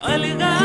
अलगारी।